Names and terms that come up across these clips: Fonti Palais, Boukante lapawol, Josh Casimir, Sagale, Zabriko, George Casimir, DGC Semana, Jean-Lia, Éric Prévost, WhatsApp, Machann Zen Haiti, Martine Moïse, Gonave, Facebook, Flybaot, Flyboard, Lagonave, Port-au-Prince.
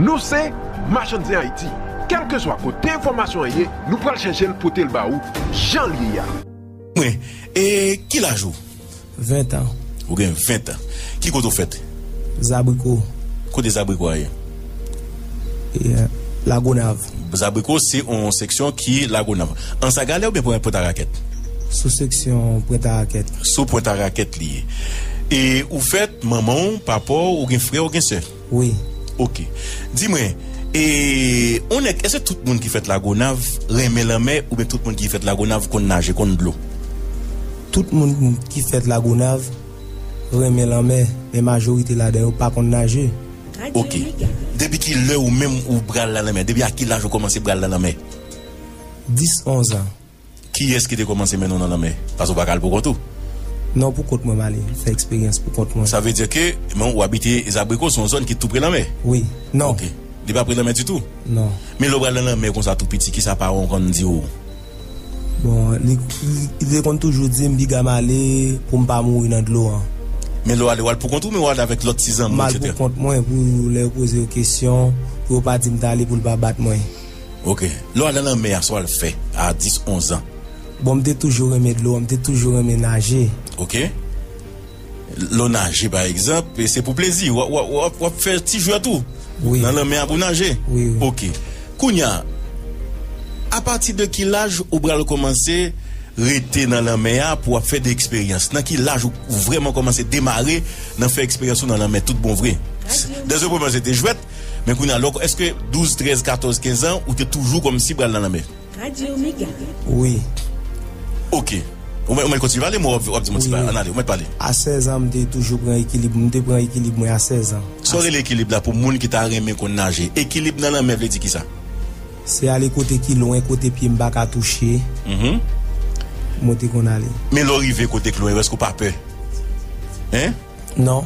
Nous, c'est Machann Zen Haiti. Quel que soit côté information, nous allons chercher le potel baou, Jean-Lia. Oui, et qui la joue? 20 ans. Ou bien 20 ans. Qui compte au fait? Zabriko. Côté Zabriko, ailleurs. Lagonave. Zabriko, c'est une section qui est Lagonave. En Sagale ou bien pour un point à raquette? Sous-section point à raquette. Sous point à raquette lié. Et vous faites maman, papa, ou bien frère, ou bien soeur? Oui. Ok. Dis-moi, et on est, est-ce que tout le monde qui fait Lagonave remet la mer ou bien tout le monde qui fait Lagonave qu'on nage, qu'on de l'eau? Tout le monde qui fait Lagonave remet la mer, mais majorité là-dedans, pas qu'on nage. Ok. Depuis qu'il est ou même ou bral la mer, depuis à quel âge vous commencez bral la mer? 10-11 ans. Qui est-ce qui a commencé maintenant dans la mer? Parce qu'on va parler pour tout. Non, pour compte moi, Mali. C'est expérience pour compte moi. Ça veut dire que, moi, où habite les abricots, sont zone qui est tout près de la mer? Oui. Non. Ok. Il n'est pas près de la mer du tout? Non. Mais le bras de la mer, comme ça, tout petit, qui ça part, on compte dire où? Bon, il compte toujours dire, je vais m'aller pour ne pas mourir dans de l'eau. Mais l'eau, elle est pour compte ou, mais elle avec l'autre 6 ans? Mal pour compte moi, pour leur poser des questions, pour ne pas dire d'aller pour ne pas battre moi. Ok. L'eau, elle est dans la mer, soit elle fait, à 10-11 ans. Bon, je toujours aimé de l'eau, je toujours aimé nager. Ok. L'eau nager, par exemple, c'est pour plaisir. On fait un petit jeu à tout. Oui. Dans la mer pour nager. Oui, oui. Ok. Kounia, à partir de quel âge vous allez commencer à rester dans la mer pour faire des expériences? Dans quel âge vous vraiment commencez à démarrer dans faire expérience dans la mer? Tout bon vrai. Dès le moment c'était jouette, mais Kounia, est-ce que 12, 13, 14, 15 ans, vous êtes toujours comme si vous allez dans la mer? Oui. Ok. On va continuer à aller, moi, on va parler. À 16 ans, je toujours prendre équilibre. Je prends équilibre à 16 ans. Sortez l'équilibre là pour les gens qui t'a aimé qu'on nage. Équilibre dans la mer, veut dire qui ça? C'est aller côté qui loin, côté pied m'ba ka toucher. Monter qu'on aller. Mais l'arrivée côté qui loin, est-ce qu'on pas peur? Hein? Non.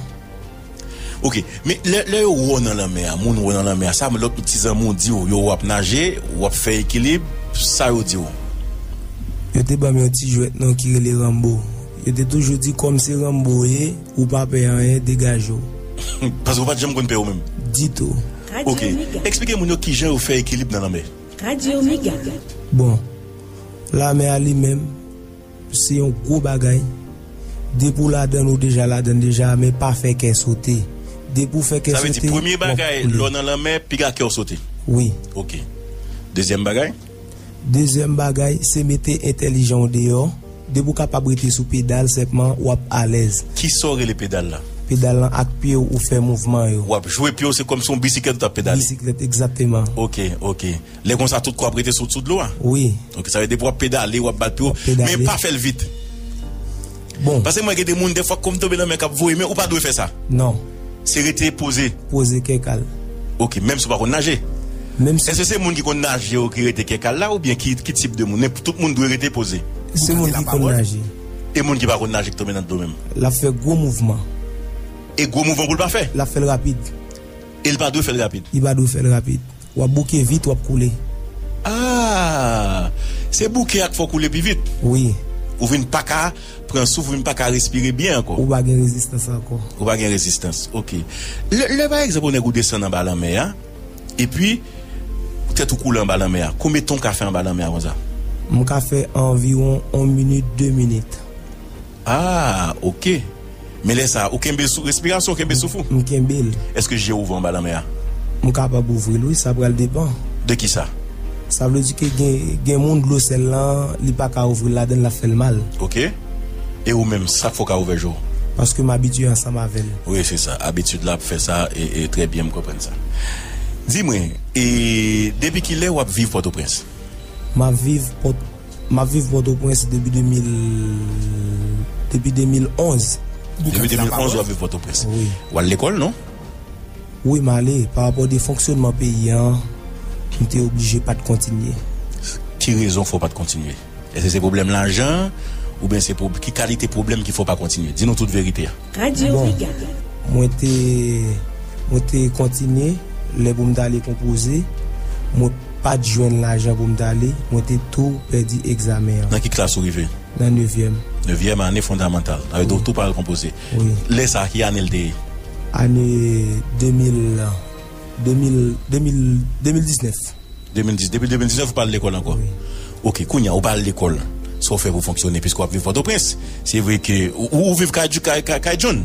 Ok. Mais le haut dans la mer, mon haut dans la mer, ça, l'autre petit ami dit, yo va nager, va faire équilibre, ça yo dit. Je te bats mes petits jouets non qui les Rambo. Je te toujours dit comme c'est Rambo ou pas payer rien dégage. Parce que vous pas jamais qu'on paye même. Dis tout. Ok. Expliquez-moi qui j'ai fait équilibre dans la mer. Radio Omega. Bon, la mer lui-même c'est un gros bagage. Des pour la donne ou déjà la donne déjà mais pas fait qu'elle sauter. Des pour faire qu'elle sauter. Ça veut dire premier bagage l'eau dans la mer puis qu'elle sauter. Oui. Ok. Deuxième bagage. Deuxième bagaille, c'est mettre intelligent dehors. De vous capable de sous pédale, simplement, ou à l'aise. Qui sort les pédales là? Pédale là, avec pied ou faire mouvement. Ou jouer pied, c'est comme son bicyclette à pédale. Bicyclette, exactement. Ok. Les gens, ça tout quoi prêter sous de l'eau? Oui. Donc, ça veut dire pouvoir pédaler ou battre pied. Mais pas faire vite. Bon. Parce que moi, j'ai des gens, des fois, comme tomber dans mes cap, vous aimez ou pas de faire ça? Non. C'est rester posé. Poser quelqu'un. Ok, même si vous ne nager. Est-ce que c'est les gens qui ont nagé ou qui ont été quelqu'un là ou bien qui type de monde? Tout le monde doit être posé. C'est les gens qui ont nagé. Et les gens qui ont nagé qui tombent dans le domaine. Il a fait gros mouvement. Et gros mouvement, vous ne pouvez pas faire? Il a fait rapide. Et il ne peut pas faire rapide? Il ne peut pas faire rapide. Ou à bouquer vite ou à couler. Ah! C'est bouquer qu'il faut couler plus vite? Oui. Ou vous ne pouvez pas prendre souffle, vous ne pouvez pas respirer bien encore. Ou pas de résistance encore. Ou pas de résistance, ok. Le par exemple, on est descendu en bas de la mer. Et puis, tête ou couleur en bas de la mer. Combien de temps café en bas de la mer avant ça? Mon café environ 1 minute, 2 minutes. Ah, ok. Mais laisse ça, aucun bel respiration, aucun bel souffle. Aucun bel. Est-ce que j'ai ouvert en bas de la mer? Mon capable ouvrir lui, ça prend le dépend. De qui ça? Ça veut dire que gen monde l'eau celle là, il pas qu'à ouvrir là dedans la fait mal. OK. Et ou même ça faut qu'à ouvrir jour. Parce que m'habitue ensemble avec. Oui, c'est ça. Habitude là fait ça et très bien me comprendre ça. Dis-moi, et depuis qu'il est, où vivez Port-au-Prince? Ma vive Port-au-Prince depuis 2011. Depuis 2011, où vivez Port-au-Prince? Oui. Ou à l'école, non? Oui, mais allez, par rapport au fonctionnement paysan, on était obligé pas de continuer. Qui raison faut pas de continuer? Est-ce que c'est problème l'argent ou bien c'est qui qualité problème qu'il faut pas continuer? Dis-nous toute vérité. Bon, moi t'ai continué. Les boum d'aller composer, moi pas de joindre l'argent pour d'aller, moi t'ai tout perdu examen. Dans quelle classe vous arrivez? Dans 9e. 9e année fondamentale. Avec oui. Tout par le composé. Oui. Laisse ça qui année le année 2000 2019. 2010, depuis 2019, vous parlez de l'école encore. Oui. Ok, Kounia, vous parlez de l'école. Sauf fait pour fonctionner, puisque vous vivez Port-au-Prince. C'est vrai que. Vous vivez Kaidjoun.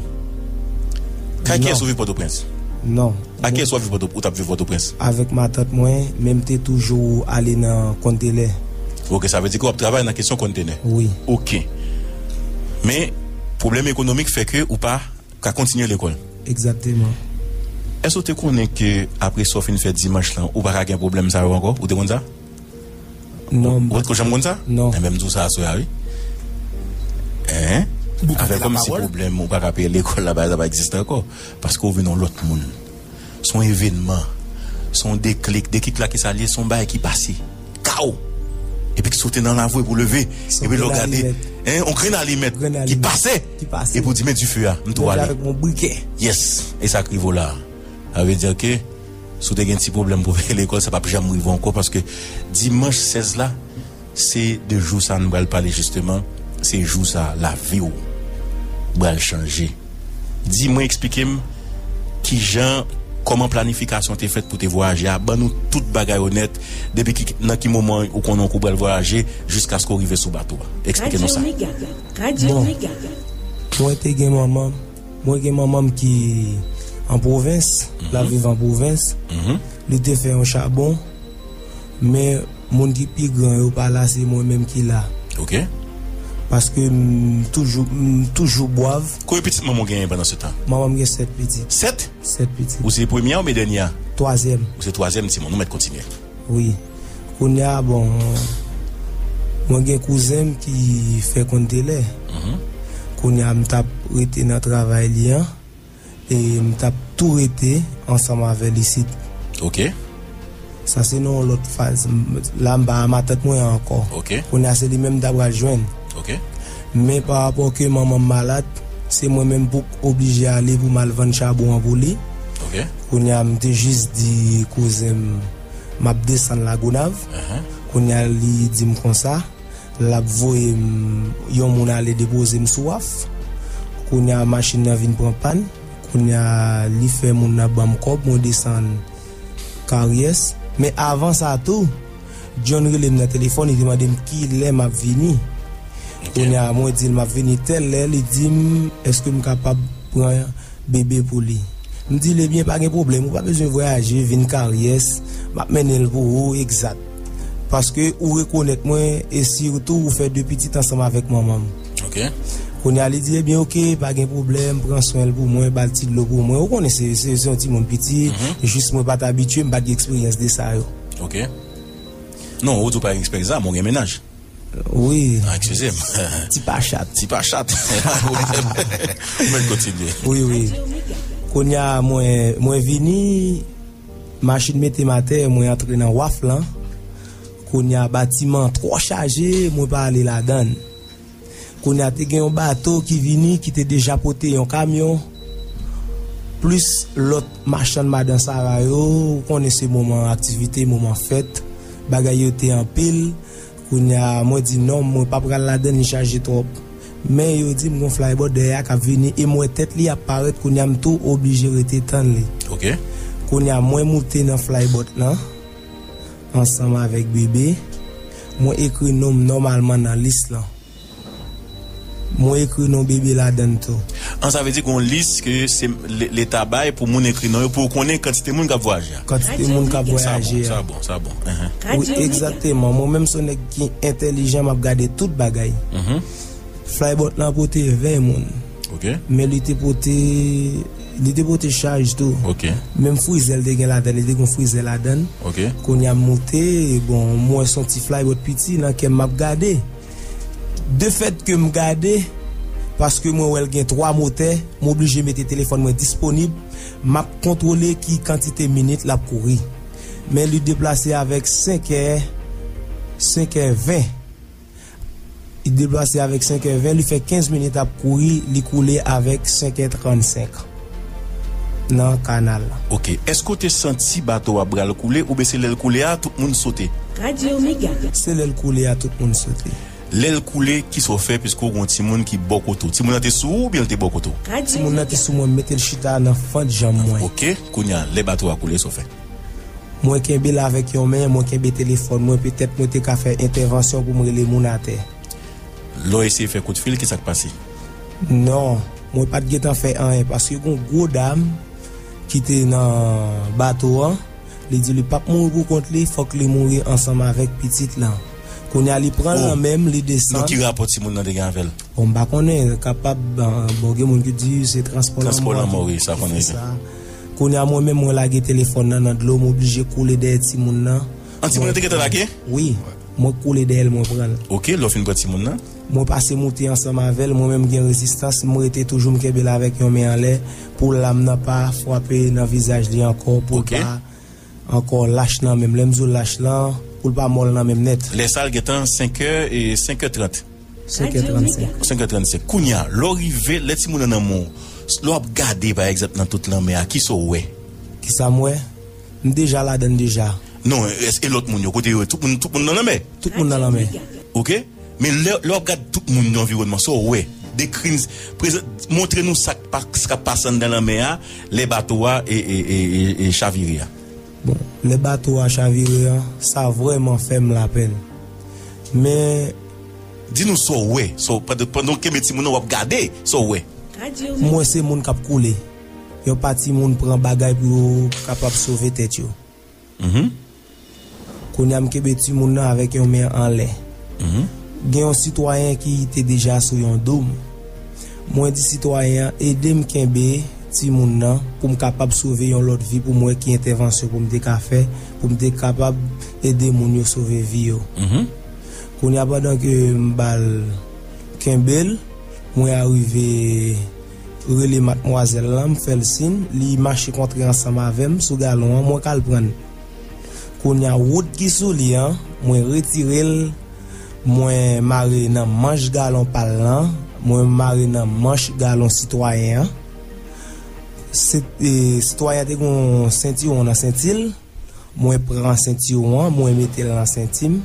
Qui est-ce que vous vivez Port-au-Prince? Non. À qui est-ce que vous vivez Port-au-Prince? Avec ma tante, moi, même t'es toujours allé dans le conteneur. Ok, ça veut dire que vous travaillez dans la question conteneur. Oui. Ok. Mais le problème économique fait que ou pas, qu'à continuer l'école. Exactement. Est-ce que tu connais que après sauf une fête dimanche là, ou pas qu'il y a un problème ça encore, ou tu connais ça? Non. Ou autre chose comme ça? Non. Et même tout ça ça oui. Hein? Avec comme si problème ou pas qu'après l'école là-bas ça va exister encore parce qu'on vient dans l'autre monde. Son événement, son déclic là qui s'allie, son bail qui passait. Chaos. Et puis qui sautait dans la voie pour lever et puis le regarder. Hein, on craint à les mettre qui passait. Et pour dire mais du feu là, on doit aller avec mon briquet. Yes, et ça crivo là. Ça veut dire que si tu as un petit problème pour l'école, ça ne va plus jamais arriver encore parce que dimanche 16 là, c'est de jour ça nous allons parler justement, c'est jour ça la vie où nous allons changer. Dis-moi, expliquez-moi qui gens comment planification t'es faite pour te voyager, ben nous toute bagaille honnête depuis qui dans quel moment où qu'on a voyager jusqu'à ce qu'on arrive sous bateau. Expliquez-nous ça. Bon, moi t'es une maman, moi j'ai maman qui en province, la vivre en province, il était fait en charbon, mais mon qui plus grand, pas là, c'est moi-même qui là. Ok. Parce que toujours boive. Combien petites maman gagne pendant ce temps? Maman gagne 7 petites. 7? 7 petites. Ou c'est première ou bien dernière? Troisième. Ou c'est troisième, Simon, nous mettons continuer. Oui. On a, bon, moi j'ai un cousin qui fait qu'on délai. On a, on t'a prêté dans le travail liant. Et on a tout été ensemble avec les sites. Ok. Ça, c'est non l'autre phase. Là, je ma tête moi encore. Ok. On a les mêmes d'abord joindre. Ok. Mais par rapport que maman malade, c'est moi-même pour obligé à aller pour mal vendre charbon en bouli. Ok. On a juste dit cousin, m'a descendre la Gonave. On a dit comme ça. La voie, on a allé déposer me soif. On a machine à vin pour panne. On a fait mon abam cop, on descend carriès. Mais avant ça tout, John relève mon téléphone, il demande qui l'est m'a venu. On a moi dit m'a venu tel, il dit est-ce que je suis capable de prendre un bébé pour lui. Je dis le bien pas de problème, on pas besoin de voyager, venir carriès, m'a mener pour vous exact. Parce que vous reconnaissez moi et surtout vous faites deux petits ensemble avec maman. OK. On a dit, eh bien, ok, pas de problème, prends soin pour moi, bâti de l'eau pour moi. On connaissez, c'est un petit monde petit, juste moi, pas t'habitué, pas d'expérience de ça. Ok. Non, vous pas d'expérience, mon ménage. Oui. Excusez-moi. Petit pas chat. On va continuer. Oui. On a, moi, vini, machine mathématique, moi, entré dans WAF, là. On a bâtiment trop chargé, moi, pas aller là-dedans. Qu'on a un bateau qui vient, qui était déjà porté un camion, plus l'autre marchand de Madame Sarayo, qu'on est ce moment activité, moment fête, bagayoté en pile, qu'on a, moi dit non, moi pas prendre la donne, ni charger trop. Mais il dit, mon flyboard derrière qui a venu, et moi tête li apparaît, qu'on a tout obligé de t'étendre. Ok. Qu'on a moins monté dans flyboard là, ensemble avec bébé, moi écrit nom normalement dans liste là. Moi écrit non bébé là dedans. On ça veut dire qu'on liste que c'est les tabac pour mon écrit non pour connaître quantité monde qui voyager. Quantité monde qui voyager. Ça bon. Oui, exactement. Moi même son qui intelligent m'a regardé toute bagaille. Flybot là porté 20 monde. OK. Mais il était porté charge tout. OK. Même frizel de gain là dedans, il était qu'on frizel là dedans. OK. Qu'on y a monté, bon moi son petit flybot petit là qui m'a regardé. De fait que me garder parce que moi elle gagne 3 moteurs, m'obligé mettre téléphone moi disponible, m'a contrôler qui quantité minutes la courir. Mais lui déplacer avec 5h20. Il déplacer avec 5h20, lui fait 15 minutes à courir, lui couler avec 5h35. Dans le canal. OK, est-ce que tu senti bateau à bras le couler ou bien c'est le couler à tout le monde sauter? Radio Omega. C'est le couler à tout le monde sauter. l'aile coulée qui sont fait puisque on petit monde qui bokoto ti moun était sous ou bien était bokoto ti moun était sous moi mettre le chita dans fond jambe moi OK kounya les bateaux a couler sont fait moi qui est là avec yon main moi qui est téléphone moi peut-être moi t'ai faire intervention pour me les moun à terre l'on essaie faire coup de fil qui s'est passé non moi pas de temps faire rien parce que une gros dame qui était dans bateau il dit le pape mourir contre lui faut que les mourir ensemble avec petite là qu'on allait prendre la même les descendre qui rapporte mon dans dégâts avec on va connaître capable boguer mon qui dit c'est transport la mort ça connaît ça qu'on a moi même moi la téléphone dans de l'eau m'obligé couler des petits moun là anti moun était lagué oui moi couler d'elle moi prendre OK l'on fin petit moun là moi passer monter ensemble avec moi même gain résistance moi était toujours me là avec yon main en l'air pour l'âme n'a pas frapper dans visage lui encore pour pas encore lâche là même l'emzo lâche là pour pas mol là même net les salles étant 5h et 5h30 5h35 kounya l'arrivée les ti moun nan mon l'on a gardé par exemple dans toute la mer qui so ouais qui ça moi déjà là dedans déjà non est-ce que l'autre moun yo côté tout moun dans la mer OK mais l'on regarde tout moun environnement so ouais des crimes montrez nous ça qui passe dans la mer les bateaux et chaviria. Bon, les bateaux à chavirer, ça vraiment fait la peine. Mais dis-nous ça ouais, pendant que mes petits moun ont regardé, ça ouais. Moi c'est moun cap couler. Yo parti moun prend bagay pour capable sauver tête yo. Mhm. Konyam ke petit moun avec yon main en l'air. Mhm. Gen un citoyen qui était déjà sur yon dôme. Moi dit citoyen, aidez-moi kenbe ti moun nan pour me capable sauver yon l'autre vie pour moi qui intervention pour me décafer pour me capable aider moun yo sauver vie yo qu'on y a pendant que m'bal Kimbel moi arrivé relé mademoiselle là me fait le signe li marcher contre ensemble avec me sous galon moi k'al prendre qu'on y a route qui sous li hein moi retirer moi maré nan manche galon parlant moi maré nan manche galon citoyen. C'est citoyen de gon ceinturon dans Saint-Île moi prend ceinturon moi mettel dans Saint-Îme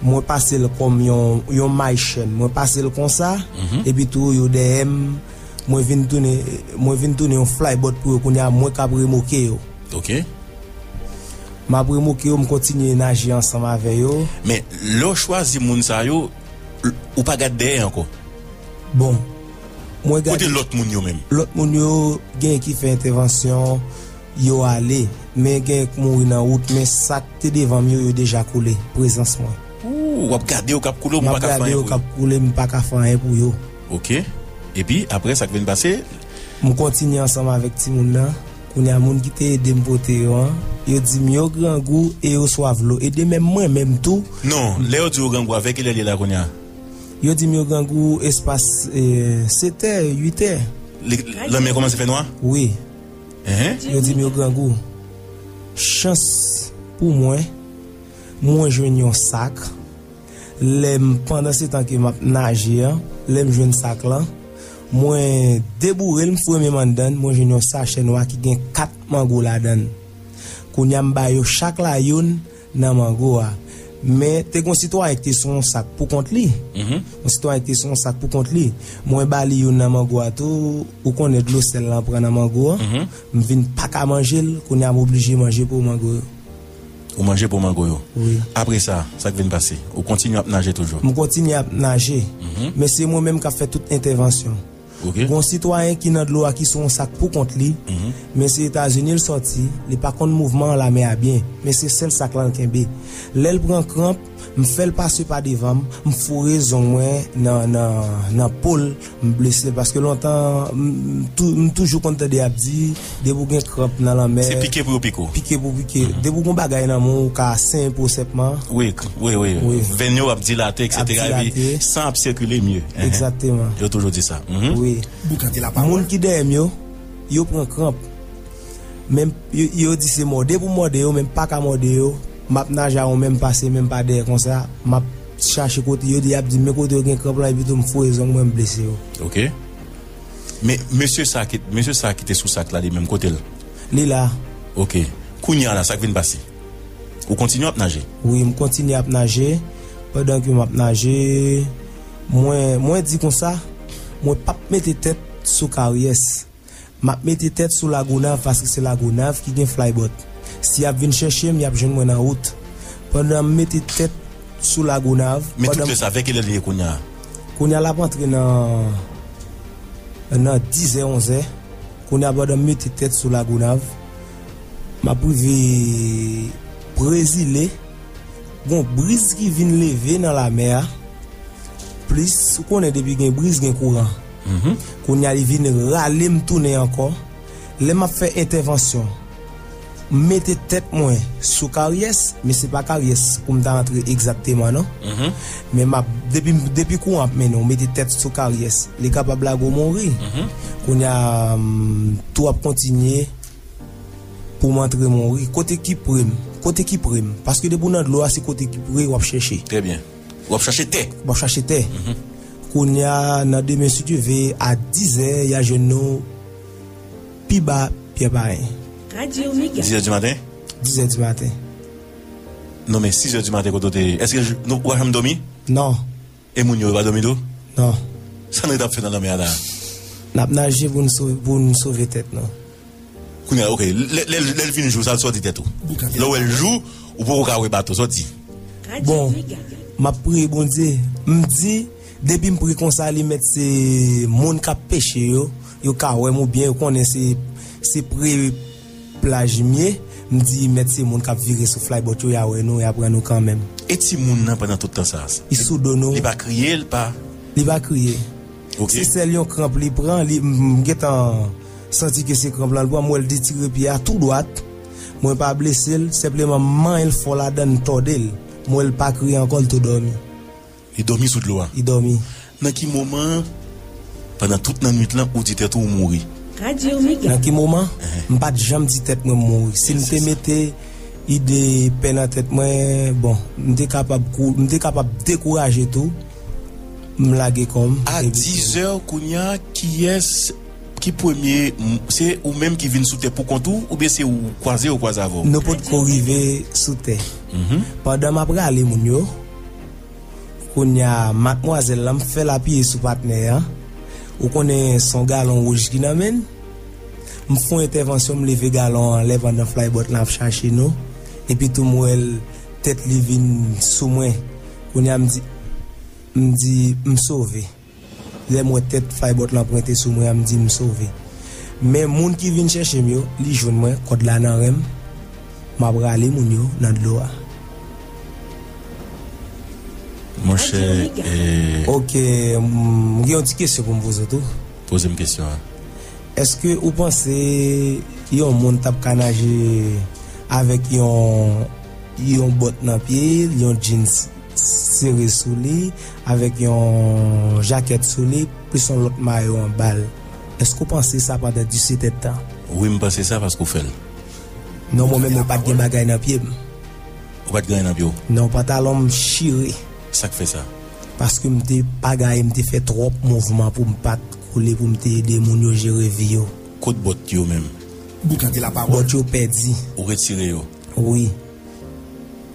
moi passer le comme yon machine moi passer le comme ça et puis tout yo DM moi vinn tourner un flyboard pour qu'on a moi cap remorquer yo OK m'a remorquer on continuer nager ensemble avec yo mais l'on choisi moun sa yo ou pas garder encore bon. Moi garde l'autre moun yo même. L'autre moun yo gen qui fait intervention yo aller mais gen mouri nan route mais sac te devant yo yo déjà coulé présence moi. Ou va garder au cap coulé pas ka faire. Au cap coulé pas ka faire pour yo. OK. Et puis après ça qui vient passer, on continue ensemble avec ti moun là, qu'on y a moun qui t'aide me porter yo. Yo dit mio grand goût et yo soif l'eau et de même moi même tout. Non, Léo dit grand goût avec elle là qu'on y a. Yo dit mieux gangou espace 7h 8h la mer commence à faire noir oui yo dit mieux gangou chance pour moi joigne un sac l'aime pendant ce temps que m'a nager l'aime joigne sac là moi débourrer le premier mandan moi joigne un sachet noir qui gagne 4 mango là dedans kounya m'ba yo chaque la yon nan mango a. Mais tes concitoyens qui sont sac pour compte lui concitoyens qui sont sac pour compte lui moi bali yon nan mangoato ou connait de l'eau celle là prend nan mango m'vin pas ka manger qu'on est obligé manger pour mango ou manger pour mango oui après ça qui vient passer on continue à nager toujours on continue à nager mais c'est moi même qui a fait toute intervention OK concitoyens qui nan de l'eau qui sont sac pour compte lui mais c'est États-Unis le sorti les pas contre mouvement la mer bien mais c'est celle sac là kenbe l'elle prend crampe me fait passer par devant me fourrer zon moi dans pôle me blessé parce que longtemps toujours content de abdi de pour gain crampe dans la mer c'est piqué pour piquer de pour gon bagaille dans mon cas simple simplement oui venir abdi laté etc. sans circuler mieux exactement j'ai toujours dit ça oui boukante lapawol monde qui derrière yo yo prend crampe même yo dit c'est mordé pour mordé yo même pas ka mordé yo m'a nager on même passer même pas derrière comme ça m'a chercher côté yo dit a dit mes côté gagne crampe là et puis tout me fouer zong moi me blessé yo OK mais monsieur ça qui était sous sac là des même côté là li là OK kounya là ça qui vient passer on continue à nager oui on continue à nager pendant que je nage, moi dis comme ça, moi pas mettre tête sous Caries. M'a mettre tête sous Lagonave parce que c'est Lagonave qui gagne flyboat. Si y vient chercher, y a besoin moi en route. Pendant mettre tête sous Lagonave. Mais tout ça avec il est Konya. Konya la rentré dans 10 et 11 heures. Konya pendant mettre tête sous Lagonave. M'a privé brésilé. Bon brise qui vient lever dans la mer. Plus qu'on est depuis une brise un courant. Qu'on y a vient râler me tourner encore. Les m'a fait intervention. Mettez tête moi sous Caries, mais c'est pas Caries comme t'a rentré exactement non. Mais m'a depuis courant mais non mettez tête sous Caries, les capable la go mourir. Qu'on y a tout à continuer pour montrer mourir côté qui prime parce que debout dans de l'eau c'est côté qui prime on va chercher. Très bien. On va chercher terre. Qu'on y a dans demain si tu veux à 10h il y a genou piba pibain. Radio Omega. 10h du matin. 10h du matin. Non mais 6h du matin quand tu est-ce que nous on va dormir? Non. Et Mounio va dormir d'où? Non. Ça ne t'a fait dans la mer là. N'a nager pour nous sauver tête non. OK, elle vient jouer ça sorti tête. Là où elle joue ou pour qu'elle bateau sorti. Bon, m'a prié bon Dieu, me dit depuis me prier comme ça les mettre ces monde qui pêcher yo ka ouais mon bien connaît c'est pré plage mier, me dit mettre ces monde qui virer sur flyboat yo ouais nous et prendre nous quand même. Et ti monde nan pendant tout temps ça. Il soudono. Il va crier, il va crier. OK. Si c'est lion cramp, il prend, il m'étant senti que c'est cramp là, moi elle détire pied à tout droite. Moi pas blessé, simplement main elle faut la donne tordel. Moi elle pas crier encore tout dormi. Il dormit sous de l'eau. Il dormit. Dans quel moment, pendant toute la nuit, là, où tu t'es tout mourir? Radio Omega. Dans quel moment, je n'ai pas jamais dit tête moi mourir. Si je te mettais idée peine en tête moi, bon, je suis capable de décourager tout. Me laguer comme. À 10h, Kounia, qui est qui premier? C'est ou même qui vient sous terre pour contour ou bien c'est ou croiser ou croiser avant? Nous pouvons arriver sous terre. Pendant ma après aller mon yo. On y a mademoiselle là me fait la pied sous partenaire ou connaît son galon rouge qui n'amène me font intervention me lever galon enlève dans flyboat là chercher nous et puis tout moi tête li vinn sous moi on y a me dit me sauver les moi tête flyboat là pointé sous moi me dit me sauver mais moun qui vinn chercher moi li joine moi code là nan rem m'a braler moun yo dans l'eau. Mon cher, OK, j'ai une question pour vous autres. Posez une question. Est-ce que vous pensez qu'il y a un monde qui peut nager avec un bot dans le pied, un jeans serré sous lui, avec une jaquette sous lui, plus un autre maillot en balle? Est-ce que vous pensez ça pendant 17 ans? Oui, je pense ça parce qu'on fait. Non, moi-même, je n'ai pas de bagaille dans le pied. Vous n'avez pas de bagaille dans le pied? Non, pantalon chiré. Ça fait ça parce que m'était pas gagne m'était fait trop mouvement pour me pas couler pour me aider mon yo gérer vie yo côte botte yo même boukante lapawol botte yo perdi ou retirer yo oui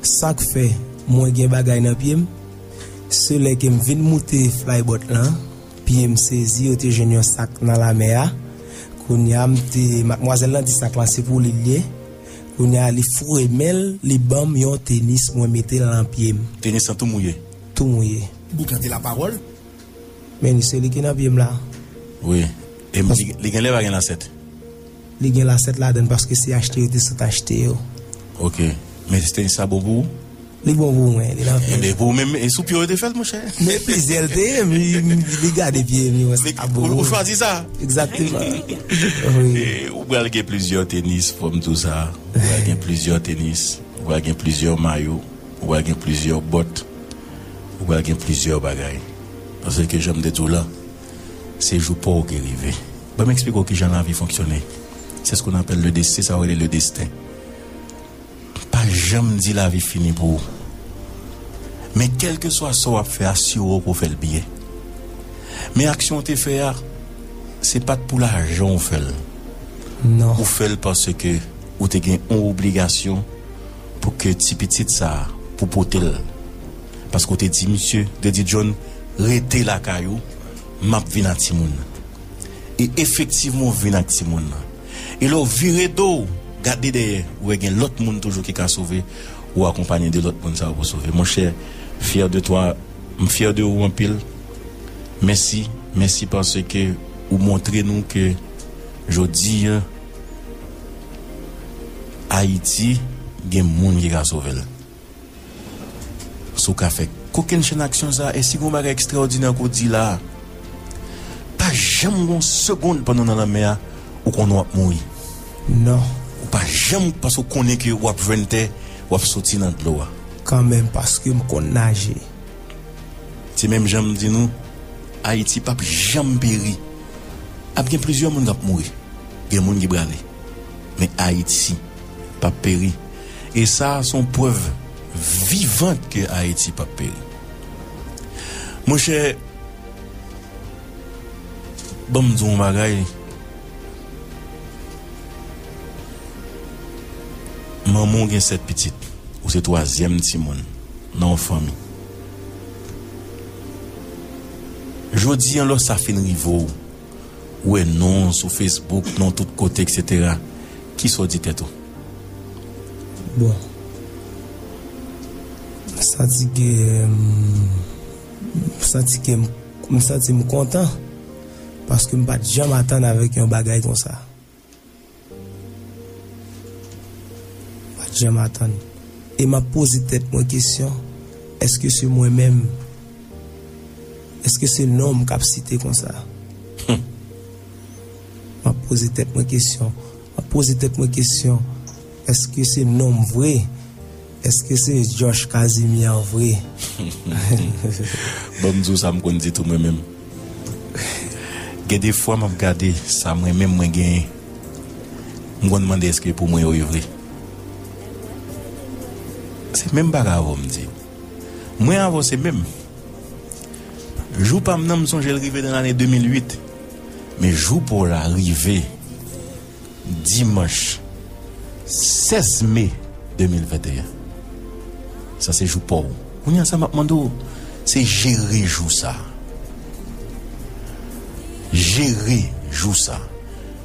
ça fait moi gagne bagaille dans pied c'est là que me vinn monter flyboat là puis me saisi yo te jeune un sac dans la mer konya m'était mademoiselle là dit sac là c'est pour les lier. On y a les fourrés mêles, les bambes, les tennis, moi mettez dans le pied. Tennis sans tout mouillé. Tout mouillé. Boukante lapawol. Mais c'est lui qui est dans le pied là. Oui. Et les gens là, ils ont la 7. Les gens là, ils ont la 7 parce que c'est acheté, ils sont achetés. OK. Mais c'était ça bon pour vous? Les bon pour vous, oui. Les bon même, et sous pire de fait, mon cher. Mais plaisir, les gars des pieds, vous choisissez ça. Exactement. Vous avez plusieurs tennis, comme tout ça. Vous avez plusieurs tennis, vous avez plusieurs maillots, vous avez plusieurs bottes, vous avez plusieurs bagailles. Parce que j'aime de tout là, c'est jour pour qui arrive. Je m'explique que j'en ai envie de fonctionner. C'est ce qu'on appelle le destin, ça aurait le destin. Pas jamais dit la vie finie pour vous. Mais quel que soit ce qu'on a fait, assurez-vous pour faire le billet. Mais l'action que vous faites, ce n'est pas pour l'argent qu'on fait. Non. Vous faites parce que vous avez une obligation pour que petit ça, pour porter. parce qu'on te dit monsieur, te dit John, rete la caillou, map vin à Timoun. Et effectivement vin à Timoun. Et là viré d'eau, gardez derrière, ou gen l'autre monde toujours qui a sauvé ou accompagné de l'autre monde ça pour sauver. Mon cher, fier de toi, fier de vous en pile. Merci, merci parce que vous montrez nous que je dis Haïti gen moun qui a sauvé. Sou ka fait aucune chaîne action ça et si vous avez extraordinaire qu'on dit là pas jamais une seconde pendant la mer ou qu'on doit mourir non ou pas jamais parce qu'on connaît que ou a vente ou a sorti dans l'eau quand même parce que m'con nager c'est même jamais dit nous Haïti pas jamais péri a bien plusieurs monde qui mourir des monde qui braler mais Haïti pas péri et ça son preuve vivante que Haïti pas péri. Mon cher, bon m'dou m'bagay. Maman gen cette petite, ou c'est troisième timon, non famille. Jodi en l'or sa fin rivo, ou est non sur Facebook, non tout côté, etc. Qui soit dit tête? Bon. Ça dit que je suis content parce que je ne peux jamais m'attendre avec un bagage comme ça. Je ne peux jamais m'attendre. Et m'a posé peut-être une question, est-ce que c'est moi-même, est-ce que c'est l'homme qui a cité comme ça? M'a posé peut-être une question, est-ce que c'est l'homme vrai? Est-ce que c'est Josh Casimir en vrai? Bon, je ça me connais tout moi-même. Des fois, je regarde ça moi-même, je me demande est-ce que pour moi, c'est vrai. C'est même pas grave, je me dis. Moi, avant, c'est même. Jour par nom, je suis arrivé dans l'année 2008. Mais jour pour l'arrivée, dimanche 16 mai 2021. Ça c'est jour pour vous. Ça m'a demandé, c'est gérer jour ça. Gérer jour ça.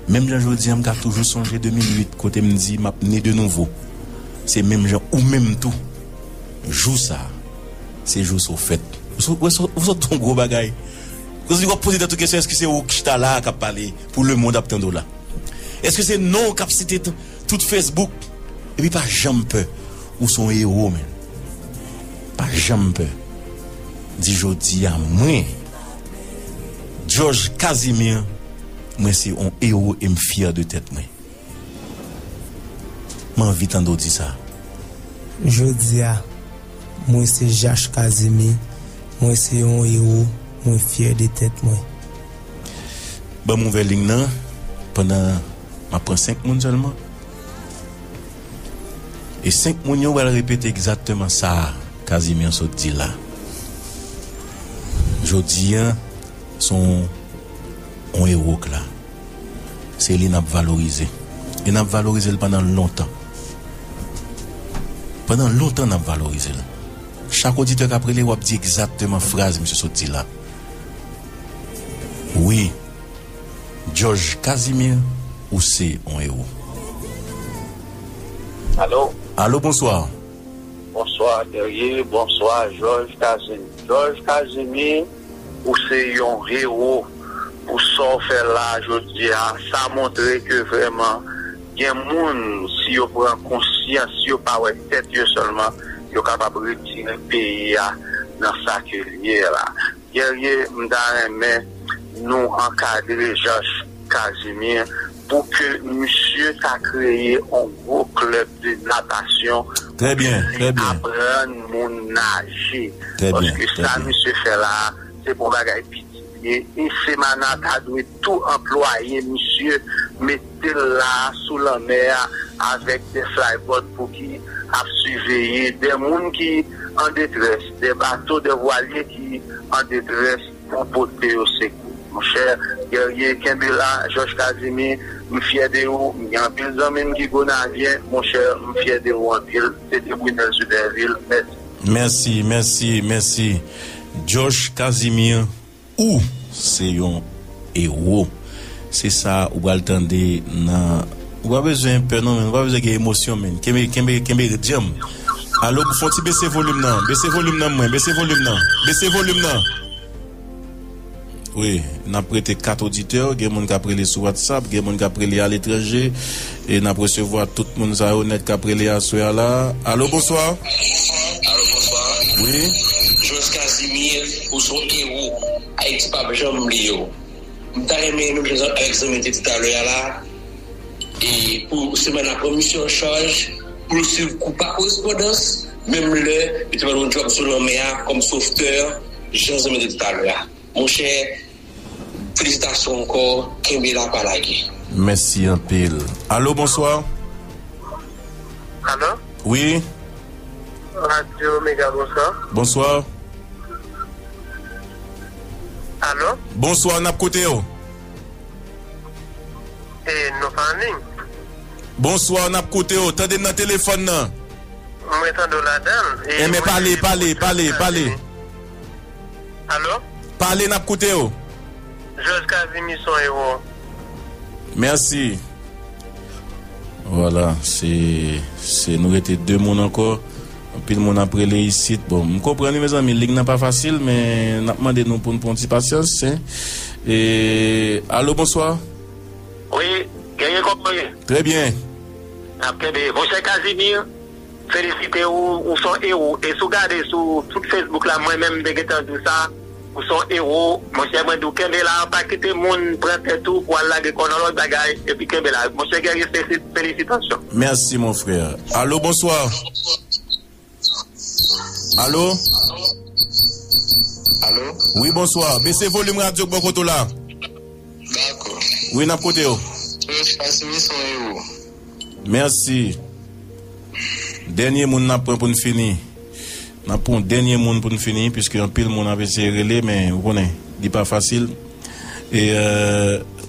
Même là je dis, je garde toujours songé 2008 quand je me dis, m'a né de nouveau. C'est même genre ou même tout. Jour ça. C'est jour sur fête. Vous êtes un gros bagaille. Vous avez posé toute question, est-ce que c'est au Kita là qui a parlé pour le monde d'Aptendo là? Est-ce que c'est non capacité tout Facebook? Et puis pas jamais peur ou son héros même. Pas jamais peur. Dit jodi à moi. George Casimir, moi c'est un héros et me fier de tête moi. M'en vite en dit ça. Jodi à moi c'est Josh Casimir, moi c'est un héros, moi fier de tête moi. Bon mon veling nan pendant m'a prend 5 moun seulement. Et 5 mounions va répéter exactement ça, Casimir se dit là. Jodi son on héros là. C'est lui n'a valorisé. Il n'a valorisé pendant longtemps. Pendant longtemps n'a valorisé. Chaque auditeur après les wap dit exactement phrase monsieur se dit là. Oui. George Casimir ou c'est on héros. Allô? Allô, bonsoir. Bonsoir, Terrier. Bonsoir, George Casimir. George Casimir, ou c'est un héros pour s'en faire là, je dis, ça montre que vraiment, il y a des gens, si vous prenez conscience, si vous parlez tête seulement, vous êtes capable de retirer le pays dans sa carrière là. Terrier, nous encadrer George Casimir pour que monsieur a créé un gros club de natation. Très bien, très bien. Apprendre mon nager. Parce que ça, monsieur fait là, c'est pour bagaille pitié. Et Semana a dû tout employer, monsieur, mettez là sous la mer avec des flyboards pour qui a surveillé des gens qui en détresse, des bateaux de voiliers qui en détresse pour porter au secours. Mon cher guerrier Kembela, George Casimir, je suis fier de vous. Il y a un pile de gens qui sont gonavien. Mon cher, je suis fier de vous en ville. C'est de Brunel Suderville. Merci. Merci, merci, merci. George Casimir, ou c'est un héros. C'est ça, ou va le tendre dans. Ou va besoin un peu, non, on va besoin d'émotion, mais. Alors, vous faites baisser volume, non, baisser volume, non, moins, baisser volume, non, baisser volume, non. Oui, on a prêté 4 auditeurs, il y a des gens qui ont pris sur WhatsApp, il y a des gens qui ont pris à l'étranger, et on a recevoir tout le monde qui a pris à ce là. Allô, bonsoir. Allô, bonsoir. Oui. Josh Casimir, ou son héros, Haïti Pape Jean-Lia. Je t'ai remis nous présents avec ce métier tout à l'heure là, et pour semaine la commission charge, pour suivre coup par correspondance, même le, tu vas nous job sur l'OMEA comme sauveteur, Jean ce métier tout à l'heure. Mon cher, félicitations encore, Kembela Palagi. Merci un pile. Allô, bonsoir. Allô? Oui. Radio Méga, bonsoir. Bonsoir. Allô? Bonsoir, Napkoteo. Eh, nous pas en ligne. Bonsoir, Napkoteo. Tendez notre téléphone. Moi, tendez la dame. Eh, mais parlez. Allô? Parlez, Napkoteo. George Casimir, son héros. Merci. Voilà, c'est nous étions deux monde encore. Puis le monde après les sites. Bon, vous comprenez mes amis, ligue n'est pas facile, mais nous demandons nous pour une petite patience. Et allô, bonsoir. Oui, j'ai compris. Très bien. Après, monsieur Casimir, félicitez-vous, vous son héros. Et si vous regardez sur Facebook, là, moi-même, j'ai entendu ça, vous son héros. Monsieur Mwendou, vous avez là, pas quitter le monde, prendre tout pour aller là, qu'on a l'autre bagaille. Et puis, vous avez là. Monsieur Guerrier, félicitations. Merci, mon frère. Allô, bonsoir. Allô? Allô? Oui, bonsoir. Baissez volume radio pour côté là. D'accord. Oui, n'a côté. Je passe mis son héros. Merci. Dernier monde n'a point pour nous finir. N'a point dernier monde pour nous finir puisque un pile monde avait essayé relais mais vous connaissez, dit pas facile. Et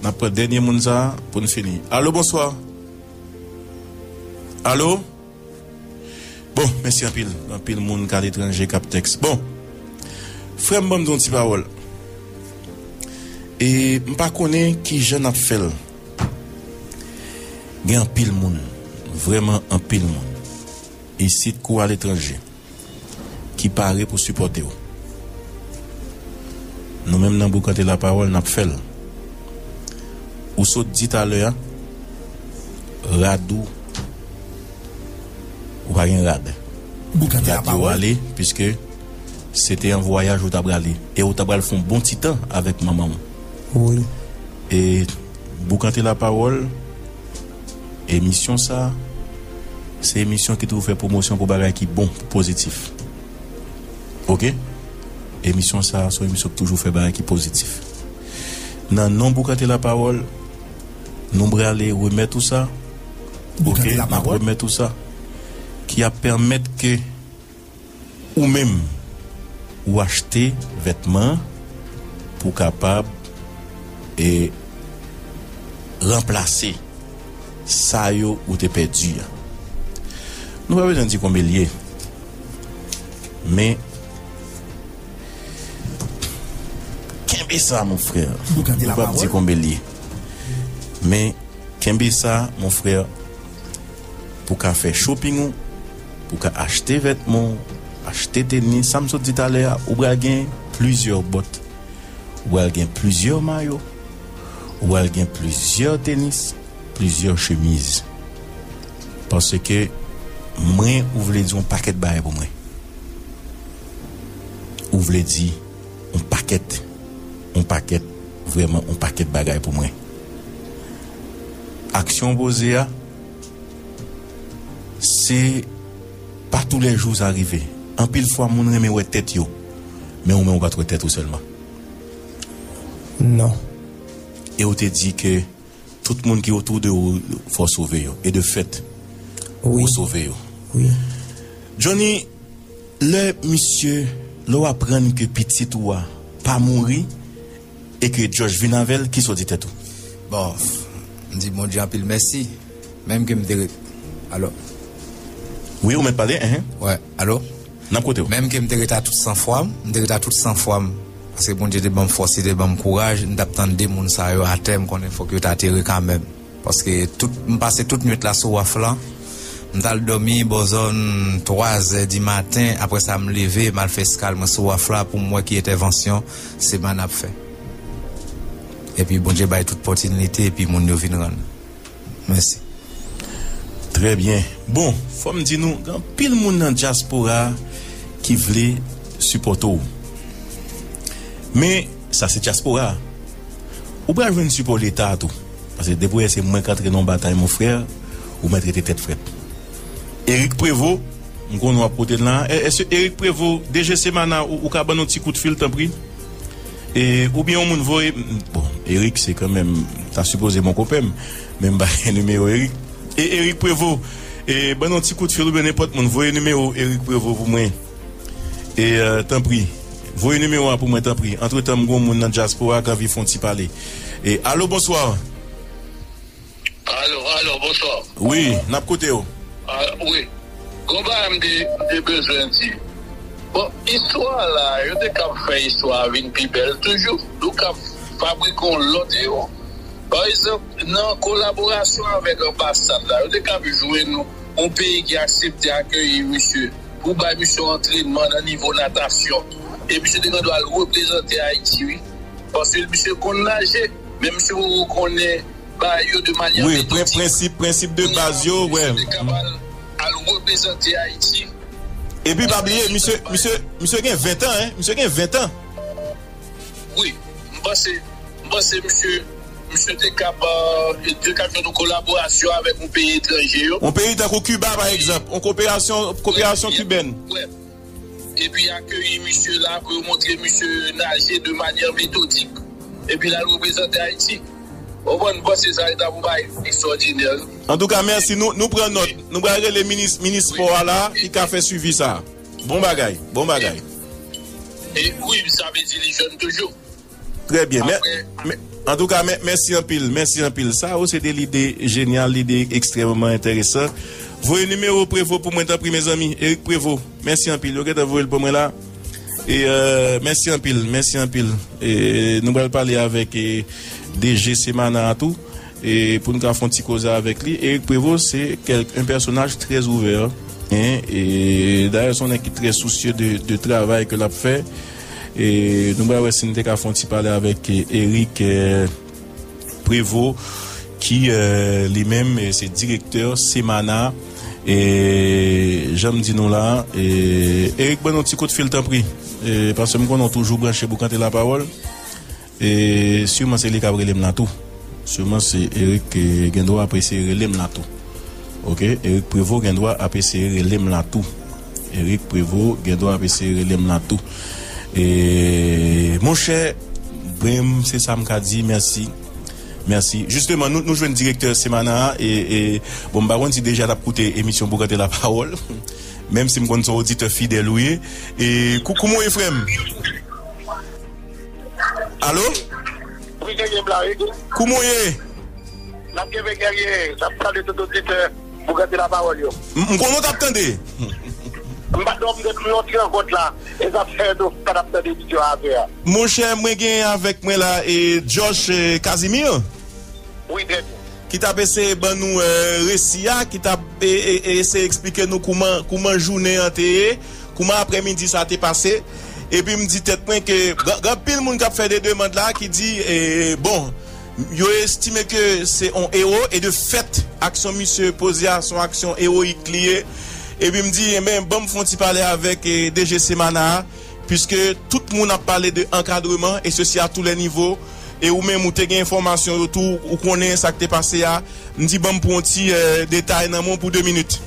n'a point dernier monde ça pour nous finir. Allô, bonsoir. Allô? Bon, merci un pile monde qui a l'étranger cap texte. Bon, frère, bon, je dis parole. Et je ne connais pas qui j'en a fait. Il y a un pile monde, vraiment un pile monde. Et si tu à l'étranger, qui paraît pour supporter. Nous-mêmes, nous avons boukante lapawol, nous avons fait. Ou saut dit à l'heure, Radou. Ou pas rien rad. Boukante lapawol puisque c'était un voyage où t'as allé et où t'as font bon petit temps avec maman. Oui. Et boukante lapawol émission ça c'est émission qui te fait promotion pour bagay qui bon positif. OK? Émission ça c'est émission qui toujours fait bagay qui positif. Nan non boukante lapawol nous aller remettre tout ça. OK, remettre tout ça. Qui a permettre que ou même ou acheter vêtements pour capable et remplacer ça yo ou te perdu. Nous pas besoin de dire combien lié. Mais qu'est-ce ça mon frère? Nous pas besoin de dire combien lié. Mais qu'est-ce ça mon frère pour qu'a faire shopping? Pour acheter vêtements, acheter tennis, ça me dit tout à l'heure, ou bien plusieurs bottes, ou bien plusieurs maillots, ou bien plusieurs tennis, plusieurs chemises. Parce que moi, vous voulez dire un paquet de bail pour moi. Vous voulez dire un paquet de bagaille pour moi. Action Bosea, c'est pas tous les jours arrivé. En pile fois, mon remet ou tête yo. Mais on met ou pas trop tête ou seulement. Non. Et on te dit que tout le monde qui est autour de vous, faut sauver yo. Et de fait, oui. Faut sauver yo. Oui. Johnny, le monsieur, l'on apprend que petit ou a pas mourir et que George Vinavel qui soit dit tête ou. Bon, dis mon Dieu, en pile merci. Même que me dire. Alors. Oui, on m'a parlé, hein? Ouais, allô? Nan kote ou. Même que m'te reta tout 100 fois, parce que bon Dieu te ban force, te ban courage, m'tap tande des moun sa yo à terme qu'on faut que t'atterrir quand même. Parce que tout m'passe toute nuit là sur waflan. M'dal dormi bozone 3h du matin, après ça me lever, m'a fait calme sur wafla pour moi qui intervention, c'est man ap fait. Et puis bon Dieu baille toute opportunité et puis mon yo vinn rendre. Merci. Très bien. Bon, faut me dire nous, quand pile moun dans diaspora qui voulait supporter. Mais ça c'est diaspora. Ou pas venir supporter l'état tout. Parce que débrouiller c'est moins qu'entrer dans bataille mon frère ou mettre tes têtes frette. Éric Prévost, on a porté là. Est-ce que Éric Prévost, DGC Semana, ou ka ban nou ti coup de fil, t'en prie? Et ou bien on moun voye. Bon, Éric, c'est quand même, t'as supposé mon copain, même bah numéro Éric. Et Éric Prévost, et ban nou ti coup de fil, ou bien n'importe moun voye numéro Éric Prévost pour moi. Et t'en prie, voye numéro pour moi, t'en prie. Entre temps, mon moun nan diaspora, quand vi Fonti Palais. Et allô, bonsoir. Allô, bonsoir. Oui, n'a pas côté où? Oui, combat des besoins. Bon, histoire là, je te cap fait histoire une plus belle toujours. Nous cap fabriquons l'autre. Par exemple, en collaboration avec l'ambassade là, je te cap jouer nous un pays qui accepte d'accueillir monsieur pour ba monsieur entraînement au niveau natation. Et monsieur doit le représenter Haïti, oui. Parce que monsieur connaît nager, même si vous connaissez. De manière oui, principe de base, ouais. À le représenter Haïti. Et puis, pas oublier, monsieur gagne 20 ans, hein? Monsieur gagne 20 ans. Oui, moi c'est monsieur était capable de collaboration avec un pays étranger. Un pays comme Cuba, par exemple, en coopération cubaine. Ouais. Et puis, accueillir monsieur là pour montrer monsieur nager de manière méthodique. Et puis, là, représenter Haïti. En tout cas, merci. Nous prenons note. Nous regardons les ministres là qui a fait suivi ça. Bon bagaille. Et oui, ça veut dire les jeunes toujours. Très bien. Après, en tout cas, merci un pile. Ça, c'était l'idée géniale, l'idée extrêmement intéressante. Voyez le numéro Prévost pour moi, mes amis. Éric Prévost, merci un pile. Vous avez le pour moi là. Et merci un pile. Et nous allons parler avec DG Semana à tout. Et pour nous faire un petit cause avec lui. Éric Prévost, c'est un personnage très ouvert. Hein? Et d'ailleurs, son équipe très soucieux de travail que l'a fait. Et nous allons parler avec Éric Prévost, qui lui-même, c'est directeur Semana. Et j'aime dire nous là. Et Éric, bon, un petit coup de fil, t'en prie. Et parce que nous avons toujours branché boukante lapawol. Et sûrement c'est lui qui a relève là tout. Sûrement c'est Éric qui a droit à apprécier relève là tout. OK, Éric Prévost qui a droit à apprécier relève là tout. Éric Prévost qui a droit à apprécier relève là tout. Et mon cher Brem, c'est ça m'a dit merci. Justement nous jouons directeur Semana et bon bah on dit déjà la écouter émission boukante lapawol. Même si m'con son auditeur fidèle oui. Et coucou mon Ephraim. Allô? Oui, gagné blague. Comment est? La Québec gagné, ça parle de tout auditeur boukante lapawol yo. Comment t'attendez? Mon cher, moi gagne avec moi là et Josh Casimir. Oui, très bien. Qui t'a essayé ben nous récia, qui t'a essayé expliquer nous comment journée enterré, comment après-midi ça t'est passé. Et puis me dit tête moi que grand pile monde qui a fait des demandes là qui dit bon, yo estime que c'est un héros et de fait action monsieur posé à son action héroïque liée. Et puis me dit même bon Fonti Palais avec DG Semana puisque tout le monde a parlé de encadrement et ceci à tous les niveaux et ou même ou te gain information autour ou connaît ça qui t'est passé à me dit bon pour un petit détail dans mon pour 2 minutes.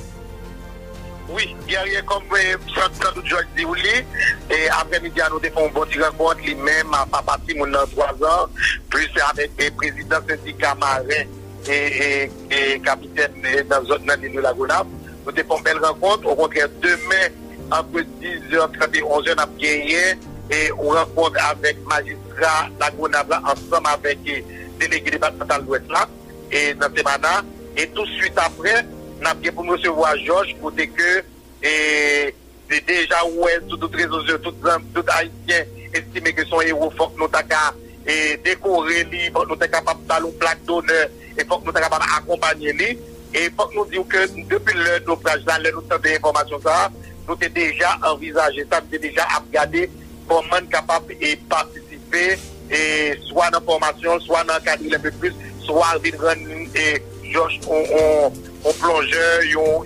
Oui, guerrier comme quand tout George dit et après-midi nous avons un bon petit rencontre lui-même à papa Simon dans 3 ans plus avec les présidents syndicats marins et capitaine dans zone de Lagonave. Nous avons une belle rencontre. Au contraire, demain, entre 10h30 et 11h, nous avons gagné et on rencontre avec magistrat Lagonave ensemble avec les délégués départemental de l'Ouest là et dans Semana. Et tout de suite après, nous avons recevoir Georges pour que c'est déjà ouais sur toutes les réseaux sociaux, tout haïtien estimé que son héros faut que nous t'acca et décorer lui, faut que nous t'es capable d'aller plaque d'honneur et faut que nous t'es capable d'accompagner lui et faut que nous disions que depuis le naufrage là, nous avons des informations ça, nous t'es déjà envisagé ça, nous déjà regardé comment nous capable et participer et soit dans formation, soit dans cadre un peu plus, soit vivre et George on plongeur, yo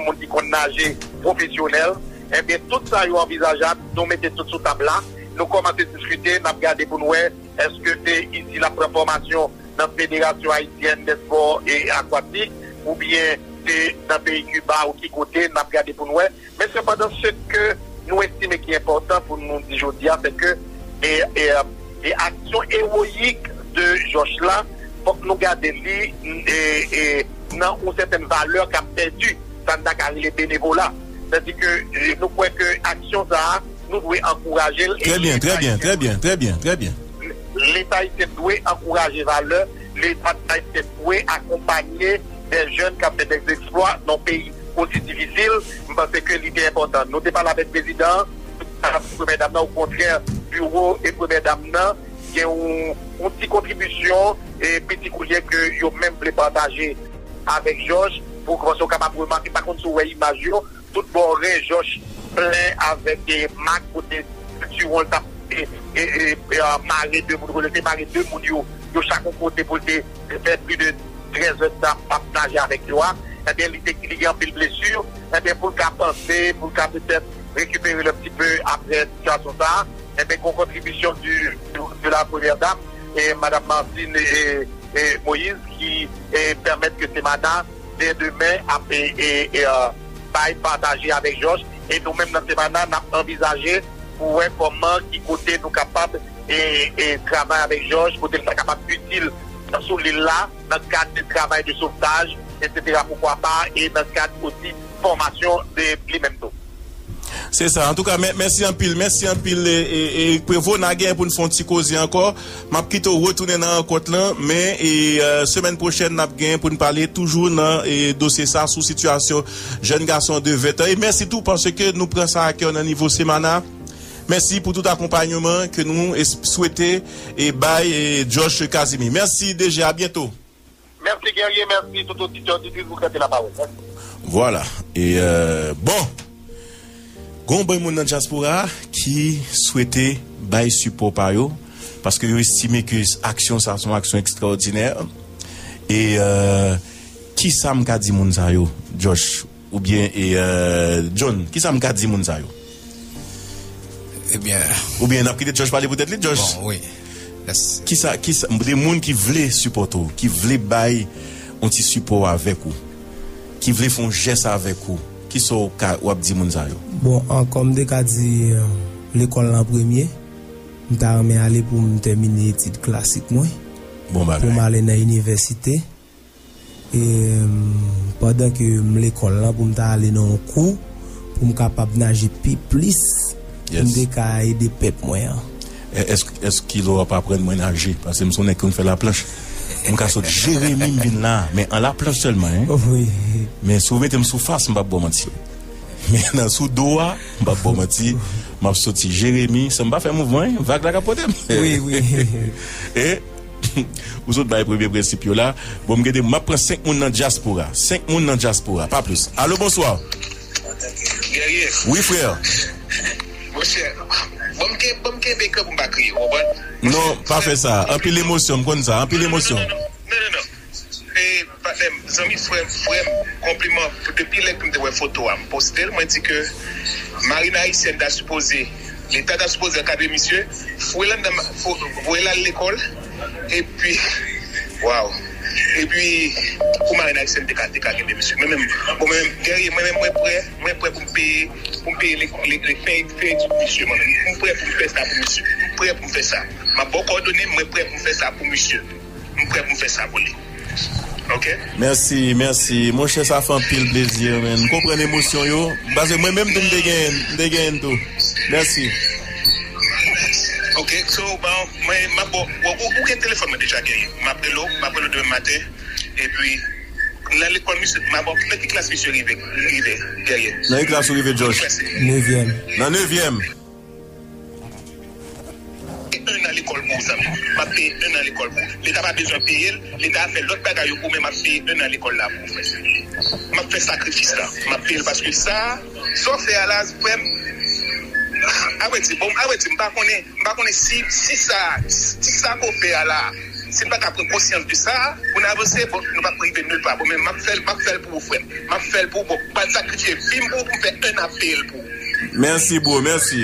monde qui connaît nager professionnel, et bien tout ça yo envisageable, nous mettez tout sous table là, nous commençons à discuter, nous regardons pour nous est-ce que c'est ici la formation dans la Fédération haïtienne des sports et aquatiques ou bien c'est dans le pays Cuba ou qui côté, nous regardons pour nous. Mais cependant ce que nous estimons qui est important pour nous dire aujourd'hui, c'est que les actions héroïques de Georges là, faut que nous gardions lui et dans une certaine valeur qu'a perdu dans les bénévolat. C'est-à-dire que nous croyons que l'action, nous devons encourager. Très bien. L'État doit encourager la valeur, l'État doit accompagner des jeunes qui ont fait des exploits dans un pays aussi difficile. Je pense que l'idée est importante. Nous ne sommes pas là avec le président, madame, au contraire, bureau et première dame, il y a une petite contribution et petit courrier que yo même voulez partager avec Georges pour qu'on soit capable de remarquer. Par contre, sur l'image, tout le monde est Georges plein avec des marques pour des structures et marées de pour le marées de mounio de chaque côté pour faire plus de 13 heures de nager avec toi. Eh bien, il y a un peu de blessures. Eh bien, pour le cas penser, pour le cas peut-être récupérer le petit peu après situation ça. Eh bien, qu'on contribution de la première dame et Mme Martine et Moïse qui permettent que Semana, dès demain, partager avec Georges. Et nous-mêmes, dans Semana, nous avons envisagé pour voir comment, qui côté nous capables de travailler avec Georges, pour être capable utile sur l'île là, dans le cadre du travail de sauvetage, etc. Pourquoi pas, et dans le cadre aussi formation de lui-même. C'est ça. En tout cas, merci en pile. Et Prévost n'a guère pour nous faire un petit cause encore. Ma petite retourner dans le côté là, mais semaine prochaine n'a guère pour nous parler toujours dans dossier ça sous situation jeune garçon de 20 ans. Et merci tout parce que nous prenons ça à cœur au niveau Semana. Merci pour tout accompagnement que nous souhaitons et bye Josh Casimir. Merci déjà, à bientôt. Merci guerrier, merci tout auditeur du vous prêtez la parole. Voilà. Et bon. Gon bon moun nan diaspora qui souhaitait bail support par yo parce que yo estimé que action ça sont action extraordinaire et qui ça m'ka di moun sa yo Josh ou bien et John qui ça m'ka di moun sa yo eh bien ou bien n'a quitté Josh parler peut-être les Josh bon oui yes. qui ça des moun qui voulait supporter qui voulait bail on ti support avec vous qui voulait font geste avec vous qui sont ou abdi moun sa yo. Bon, comme des cas dit l'école en premier, m'ta remis aller pour terminer études classiques moi. Bon bah. Pour m'aller dans l'université et pendant que l'école là pour m'ta aller dans un cours pour me capable nager plus des cas aider pep moi. Est-ce qu'il aura pas apprendre moi nager parce que me sonne qu'on fait la planche. Mon cas saute Jérémy vin là mais en la planche seulement hein. Oui. Mais souvent tu me sous face m'pa bon mentir. Mais dans sous doa m'a bon menti m'a sorti Jérémy ça m'a fait mouvement vague la capote oui et vous autres bail premier principe là bon me gade m'a prend 5 moun dans diaspora pas plus. Allô bonsoir. Oui frère. Non pas fait ça un peu l'émotion comme ça un peu l'émotion. Et mes amis, frère, compliment, depuis que je vois photo, je poste, je dis que Marina Haïtienne a supposé, l'État a supposé académicien, il à l'école, et puis, waouh, et puis, pour Marina Haïtienne, il y a académicien. Moi-même, moi-même, prêt pour payer les fins de monsieur, moi-même, prêt pour faire ça pour monsieur, prêt pour faire ça. Ma bonne coordonnée, moi, prêt pour faire ça pour monsieur, prêt pour faire ça pour lui. Okay. Merci. Mon cher, ça fait un pile plaisir, man. Vous comprenez l'émotion, yo. Parce que moi-même, je me dégaine tout. Merci. Ok, so, bon, vous avez un téléphone déjà gagné. Je m'appelle demain matin. Et puis, Là, l'école, ma bonne petite classe, monsieur Rivet, derrière. Dans quelle classe, Rivet, Josh? 9e. Dans 9e. Un à l'école pour ça. M'a payé un à l'école pour. L'État n'a pas besoin de payer. L'État a fait l'autre bagaille pour, mais m'a payé un à l'école là pour faire ça. M'a fait sacrifice là. M'a payé parce que ça, sauf à la même. Ah ouais, c'est bon. Ah ouais, c'est m'pas connaît si ça qu'on fait à la. Si pas prendre conscience de ça, on avance, bon, nous pas priver nulle part. Mais m'a fait pour vous frère. M'a fait pour pas sacrifier film pour faire un appel pour. Merci beau, merci.